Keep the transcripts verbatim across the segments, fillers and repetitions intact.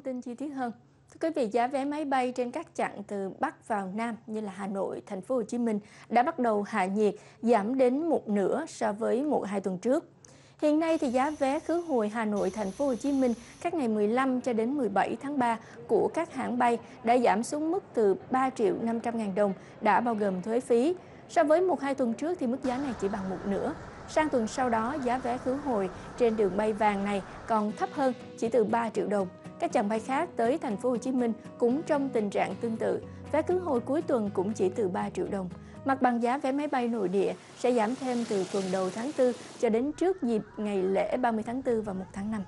thông tin chi tiết hơn. Thưa quý vị, giá vé máy bay trên các chặng từ Bắc vào Nam như là Hà Nội, Thành phố Hồ Chí Minh đã bắt đầu hạ nhiệt, giảm đến một nửa so với một hai tuần trước. Hiện nay thì giá vé khứ hồi Hà Nội, Thành phố Hồ Chí Minh các ngày mười lăm cho đến mười bảy tháng ba của các hãng bay đã giảm xuống mức từ ba triệu năm trăm ngàn đồng đã bao gồm thuế phí. So với một hai tuần trước thì mức giá này chỉ bằng một nửa. Sang tuần sau đó, giá vé khứ hồi trên đường bay vàng này còn thấp hơn, chỉ từ ba triệu đồng. Các chặng bay khác tới Thành phố Hồ Chí Minh cũng trong tình trạng tương tự, vé khứ hồi cuối tuần cũng chỉ từ ba triệu đồng. Mặt bằng giá vé máy bay nội địa sẽ giảm thêm từ tuần đầu tháng tư cho đến trước dịp ngày lễ ba mươi tháng tư và một tháng năm.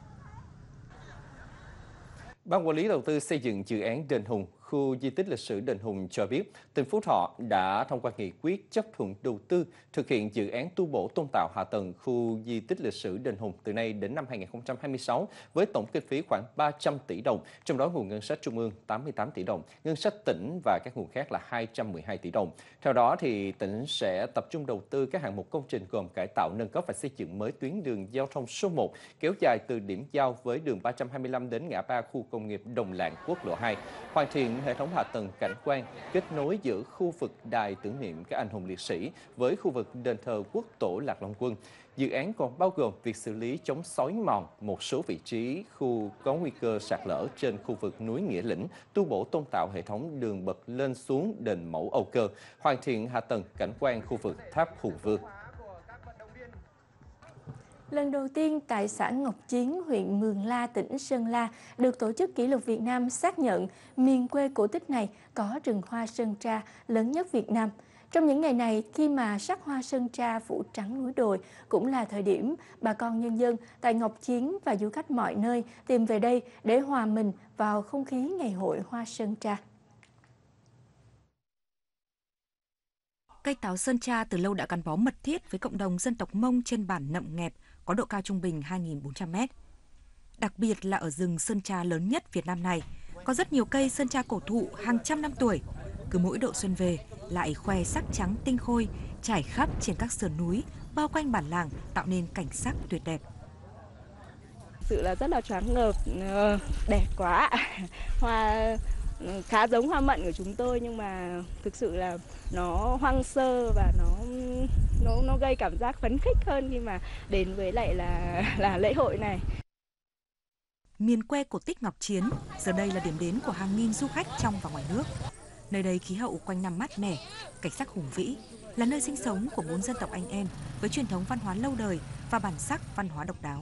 Ban quản lý đầu tư xây dựng dự án Đền Hùng, khu di tích lịch sử Đền Hùng cho biết, tỉnh Phú Thọ đã thông qua nghị quyết chấp thuận đầu tư thực hiện dự án tu bổ tôn tạo hạ tầng khu di tích lịch sử Đền Hùng từ nay đến năm hai nghìn không trăm hai mươi sáu với tổng kinh phí khoảng ba trăm tỷ đồng, trong đó nguồn ngân sách trung ương tám mươi tám tỷ đồng, ngân sách tỉnh và các nguồn khác là hai trăm mười hai tỷ đồng. Theo đó thì tỉnh sẽ tập trung đầu tư các hạng mục công trình gồm cải tạo, nâng cấp và xây dựng mới tuyến đường giao thông số một kéo dài từ điểm giao với đường ba trăm hai mươi lăm đến ngã ba khu công nghiệp Đồng Lạng, quốc lộ hai, hoàn thiện hệ thống hạ tầng cảnh quan kết nối giữa khu vực đài tưởng niệm các anh hùng liệt sĩ với khu vực đền thờ quốc tổ Lạc Long Quân. Dự án còn bao gồm việc xử lý chống xói mòn một số vị trí khu có nguy cơ sạt lở trên khu vực núi Nghĩa Lĩnh, tu bổ tôn tạo hệ thống đường bậc lên xuống đền mẫu Âu Cơ, hoàn thiện hạ tầng cảnh quan khu vực tháp Hùng Vương. Lần đầu tiên tại xã Ngọc Chiến, huyện Mường La, tỉnh Sơn La, được Tổ chức Kỷ lục Việt Nam xác nhận miền quê cổ tích này có rừng hoa sơn tra lớn nhất Việt Nam. Trong những ngày này, khi mà sắc hoa sơn tra phủ trắng núi đồi, cũng là thời điểm bà con nhân dân tại Ngọc Chiến và du khách mọi nơi tìm về đây để hòa mình vào không khí ngày hội hoa sơn tra. Cây táo sơn tra từ lâu đã gắn bó mật thiết với cộng đồng dân tộc Mông trên bản Nậm Nghẹp, có độ cao trung bình hai nghìn bốn trăm mét. Đặc biệt là ở rừng sơn tra lớn nhất Việt Nam này, có rất nhiều cây sơn tra cổ thụ hàng trăm năm tuổi, cứ mỗi độ xuân về lại khoe sắc trắng tinh khôi, trải khắp trên các sườn núi, bao quanh bản làng tạo nên cảnh sắc tuyệt đẹp. Thực sự là rất là choáng ngợp, đẹp quá. Hoa khá giống hoa mận của chúng tôi nhưng mà thực sự là nó hoang sơ và nó nó nó gây cảm giác phấn khích hơn khi mà đến với lại là là lễ hội này. Miền quê cổ tích Ngọc Chiến giờ đây là điểm đến của hàng nghìn du khách trong và ngoài nước. Nơi đây khí hậu quanh năm mát mẻ, cảnh sắc hùng vĩ, là nơi sinh sống của bốn dân tộc anh em với truyền thống văn hóa lâu đời và bản sắc văn hóa độc đáo.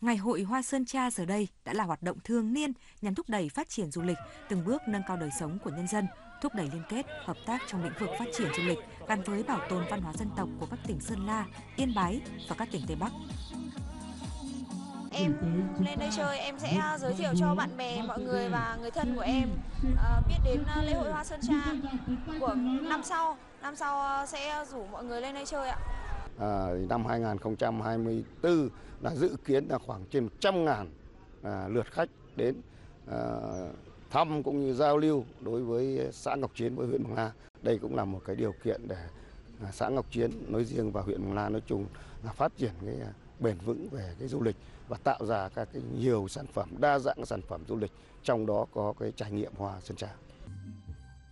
Ngày hội Hoa Sơn Tra giờ đây đã là hoạt động thường niên nhằm thúc đẩy phát triển du lịch, từng bước nâng cao đời sống của nhân dân, thúc đẩy liên kết, hợp tác trong lĩnh vực phát triển du lịch gắn với bảo tồn văn hóa dân tộc của các tỉnh Sơn La, Yên Bái và các tỉnh Tây Bắc. Em lên đây chơi, em sẽ giới thiệu cho bạn bè, mọi người và người thân của em biết đến lễ hội Hoa Sơn Tra của năm sau. Năm sau sẽ rủ mọi người lên đây chơi ạ. À, năm hai nghìn không trăm hai mươi tư là dự kiến là khoảng trên một trăm ngàn à, lượt khách đến à, thăm cũng như giao lưu đối với xã Ngọc Chiến với huyện Mường La. Đây cũng là một cái điều kiện để à, xã Ngọc Chiến nói riêng và huyện Mường La nói chung là phát triển cái à, bền vững về cái du lịch và tạo ra các cái nhiều sản phẩm, đa dạng các sản phẩm du lịch, trong đó có cái trải nghiệm hoa sơn tra.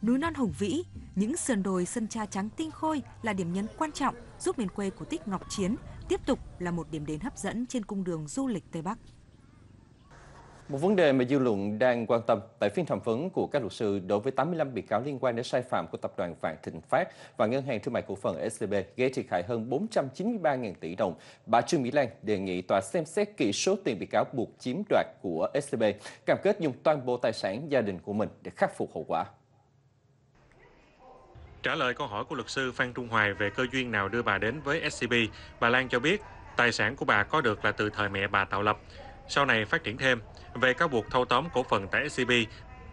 Núi non hùng vĩ, những sườn đồi sơn tra trắng tinh khôi là điểm nhấn quan trọng giúp miền quê cổ tích Ngọc Chiến tiếp tục là một điểm đến hấp dẫn trên cung đường du lịch Tây Bắc. Một vấn đề mà dư luận đang quan tâm tại phiên thẩm vấn của các luật sư đối với tám mươi lăm bị cáo liên quan đến sai phạm của tập đoàn Vạn Thịnh Phát và Ngân hàng Thương mại Cổ phần ét xê bê gây thiệt hại hơn bốn trăm chín mươi ba nghìn tỷ đồng. Bà Trương Mỹ Lan đề nghị tòa xem xét kỹ số tiền bị cáo buộc chiếm đoạt của ét xê bê, cam kết dùng toàn bộ tài sản gia đình của mình để khắc phục hậu quả. Trả lời câu hỏi của luật sư Phan Trung Hoài về cơ duyên nào đưa bà đến với ét xê bê, bà Lan cho biết tài sản của bà có được là từ thời mẹ bà tạo lập, sau này phát triển thêm. Về cáo buộc thâu tóm cổ phần tại ét xê bê,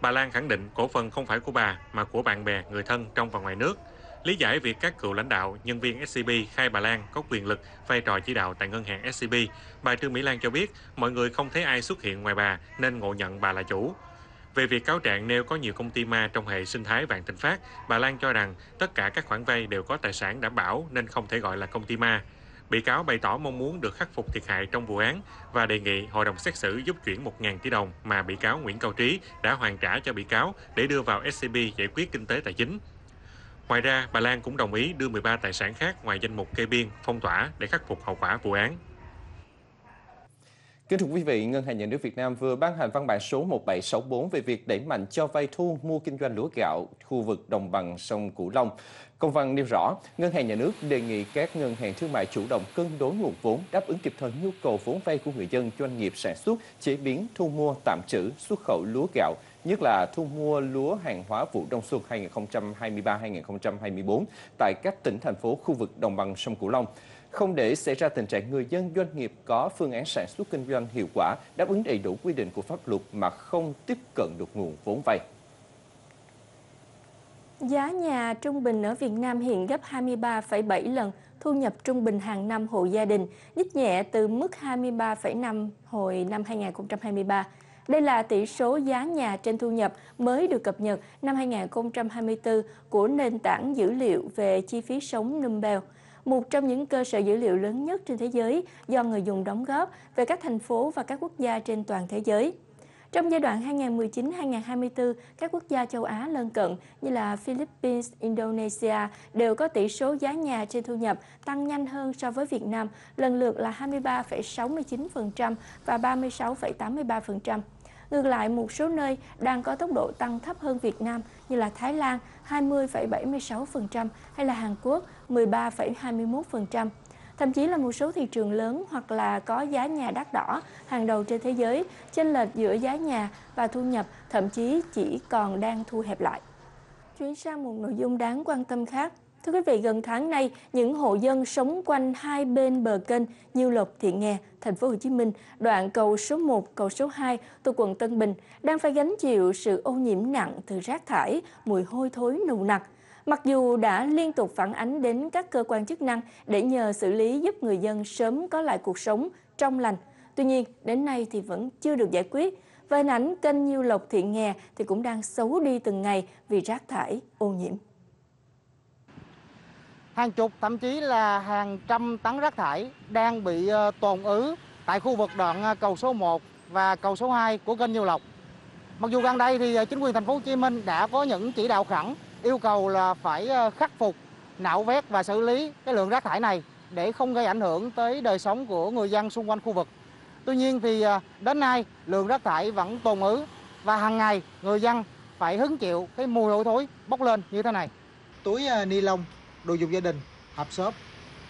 bà Lan khẳng định cổ phần không phải của bà mà của bạn bè, người thân trong và ngoài nước. Lý giải việc các cựu lãnh đạo, nhân viên ét xê bê khai bà Lan có quyền lực, vai trò chỉ đạo tại ngân hàng ét xê bê, bà Trương Mỹ Lan cho biết mọi người không thấy ai xuất hiện ngoài bà nên ngộ nhận bà là chủ. Về việc cáo trạng nêu có nhiều công ty ma trong hệ sinh thái Vạn Thịnh Phát, bà Lan cho rằng tất cả các khoản vay đều có tài sản đảm bảo nên không thể gọi là công ty ma. Bị cáo bày tỏ mong muốn được khắc phục thiệt hại trong vụ án và đề nghị hội đồng xét xử giúp chuyển một nghìn tỷ đồng mà bị cáo Nguyễn Cao Trí đã hoàn trả cho bị cáo để đưa vào ét xê bê giải quyết kinh tế tài chính. Ngoài ra, bà Lan cũng đồng ý đưa mười ba tài sản khác ngoài danh mục kê biên, phong tỏa để khắc phục hậu quả vụ án. Kính thưa quý vị, Ngân hàng Nhà nước Việt Nam vừa ban hành văn bản số một bảy sáu bốn về việc đẩy mạnh cho vay thu mua kinh doanh lúa gạo khu vực đồng bằng sông Cửu Long. Công văn nêu rõ, Ngân hàng Nhà nước đề nghị các ngân hàng thương mại chủ động cân đối nguồn vốn, đáp ứng kịp thời nhu cầu vốn vay của người dân, doanh nghiệp sản xuất, chế biến, thu mua, tạm trữ, xuất khẩu lúa gạo, nhất là thu mua lúa hàng hóa vụ đông xuân hai nghìn không trăm hai mươi ba hai nghìn không trăm hai mươi tư tại các tỉnh, thành phố, khu vực đồng bằng sông Cửu Long. Không để xảy ra tình trạng người dân, doanh nghiệp có phương án sản xuất kinh doanh hiệu quả, đáp ứng đầy đủ quy định của pháp luật mà không tiếp cận được nguồn vốn vay. Giá nhà trung bình ở Việt Nam hiện gấp hai mươi ba phẩy bảy lần thu nhập trung bình hàng năm hộ gia đình, nhích nhẹ từ mức hai mươi ba phẩy năm hồi năm hai nghìn không trăm hai mươi ba. Đây là tỷ số giá nhà trên thu nhập mới được cập nhật năm hai nghìn không trăm hai mươi tư của nền tảng dữ liệu về chi phí sống Numbeo, một trong những cơ sở dữ liệu lớn nhất trên thế giới do người dùng đóng góp về các thành phố và các quốc gia trên toàn thế giới. Trong giai đoạn hai nghìn không trăm mười chín đến hai nghìn không trăm hai mươi tư, các quốc gia châu Á lân cận như là Philippines, Indonesia đều có tỷ số giá nhà trên thu nhập tăng nhanh hơn so với Việt Nam, lần lượt là hai mươi ba phẩy sáu mươi chín phần trăm và ba mươi sáu phẩy tám mươi ba phần trăm. Ngược lại, một số nơi đang có tốc độ tăng thấp hơn Việt Nam như là Thái Lan hai mươi phẩy bảy mươi sáu phần trăm hay là Hàn Quốc mười ba phẩy hai mươi mốt phần trăm. Thậm chí là một số thị trường lớn hoặc là có giá nhà đắt đỏ hàng đầu trên thế giới, chênh lệch giữa giá nhà và thu nhập thậm chí chỉ còn đang thu hẹp lại. Chuyển sang một nội dung đáng quan tâm khác. Thưa quý vị, gần tháng nay, những hộ dân sống quanh hai bên bờ kênh Nhiêu Lộc Thị Nghè, thành phố Hồ Chí Minh, đoạn cầu số một, cầu số hai thuộc quận Tân Bình đang phải gánh chịu sự ô nhiễm nặng từ rác thải, mùi hôi thối nồng nặc. Mặc dù đã liên tục phản ánh đến các cơ quan chức năng để nhờ xử lý giúp người dân sớm có lại cuộc sống trong lành, tuy nhiên đến nay thì vẫn chưa được giải quyết. Và hình ảnh kênh Nhiêu Lộc Thị Nghè thì cũng đang xấu đi từng ngày vì rác thải ô nhiễm. Hàng chục, thậm chí là hàng trăm tấn rác thải đang bị tồn ứ tại khu vực đoạn cầu số một và cầu số hai của kênh Nhiêu Lộc. Mặc dù gần đây thì chính quyền thành phố Hồ Chí Minh đã có những chỉ đạo khẩn yêu cầu là phải khắc phục, nạo vét và xử lý cái lượng rác thải này để không gây ảnh hưởng tới đời sống của người dân xung quanh khu vực. Tuy nhiên thì đến nay lượng rác thải vẫn tồn ứ và hàng ngày người dân phải hứng chịu cái mùi hôi thối bốc lên như thế này. Túi ni lông, đồ dùng gia đình, hộp xốp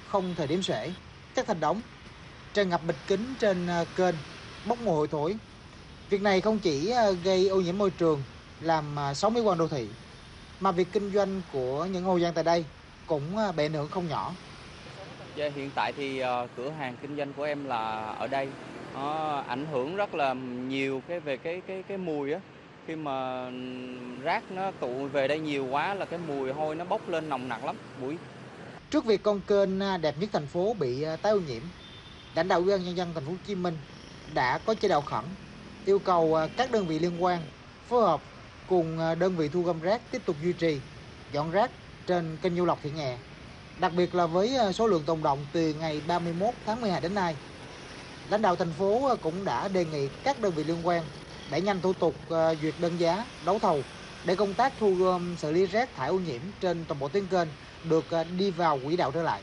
không thời điểm sể, chất thành đống tràn ngập bịch kính trên kênh, bốc mùi hôi thối. Việc này không chỉ gây ô nhiễm môi trường, làm xấu mỹ quan đô thị, mà việc kinh doanh của những hộ dân tại đây cũng bị ảnh hưởng không nhỏ. Hiện tại thì cửa hàng kinh doanh của em là ở đây nó ảnh hưởng rất là nhiều cái về cái cái cái mùi á, khi mà rác nó tụ về đây nhiều quá là cái mùi hôi nó bốc lên nồng nặc lắm. Buổi trước việc con kênh đẹp nhất thành phố bị tái ô nhiễm, lãnh đạo Ủy ban nhân dân thành phố Hồ Chí Minh đã có chỉ đạo khẩn yêu cầu các đơn vị liên quan phối hợp cùng đơn vị thu gom rác tiếp tục duy trì dọn rác trên kênh Nhiêu Lộc Thị Nghè, đặc biệt là với số lượng tồn đọng từ ngày ba mươi mốt tháng mười hai đến nay. Lãnh đạo thành phố cũng đã đề nghị các đơn vị liên quan đẩy nhanh thủ tục duyệt đơn giá, đấu thầu để công tác thu gom xử lý rác thải ô nhiễm trên toàn bộ tuyến kênh được đi vào quỹ đạo trở lại.